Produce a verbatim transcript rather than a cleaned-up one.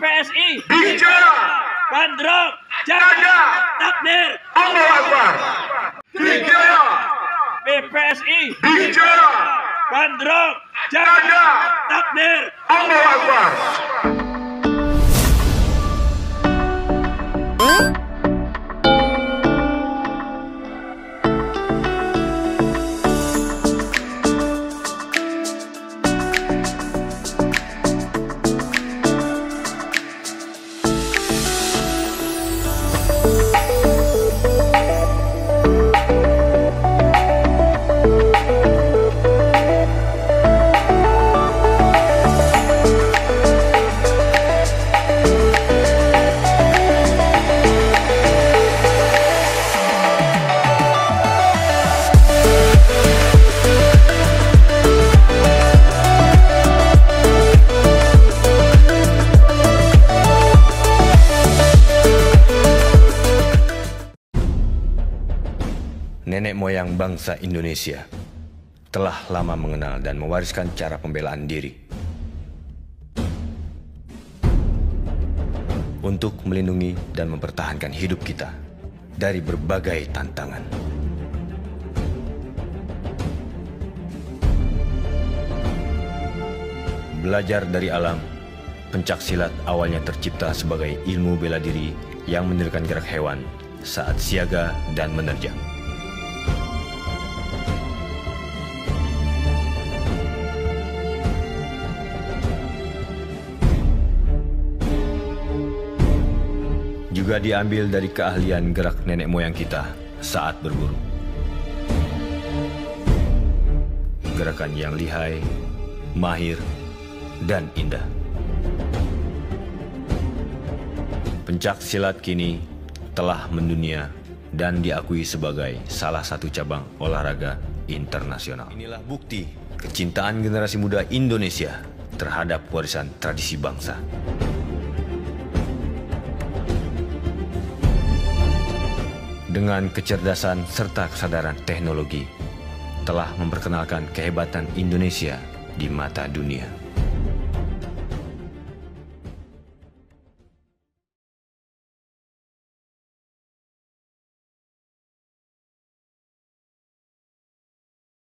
B P S I bicara, bandrol, jaga takbir, Allahu Akbar. Bicara B P S I bicara, bandrol, jaga takbir, Allahu Akbar. Nenek moyang bangsa Indonesia telah lama mengenal dan mewariskan cara pembelaan diri. Untuk melindungi dan mempertahankan hidup kita dari berbagai tantangan. Belajar dari alam, pencak silat awalnya tercipta sebagai ilmu bela diri yang menirukan gerak hewan saat siaga dan menerjang. Juga diambil dari keahlian gerak nenek moyang kita saat berburu. Gerakan yang lihai, mahir, dan indah. Pencak silat kini telah mendunia dan diakui sebagai salah satu cabang olahraga internasional. Inilah bukti kecintaan generasi muda Indonesia terhadap warisan tradisi bangsa. Dengan kecerdasan serta kesadaran teknologi, telah memperkenalkan kehebatan Indonesia di mata dunia.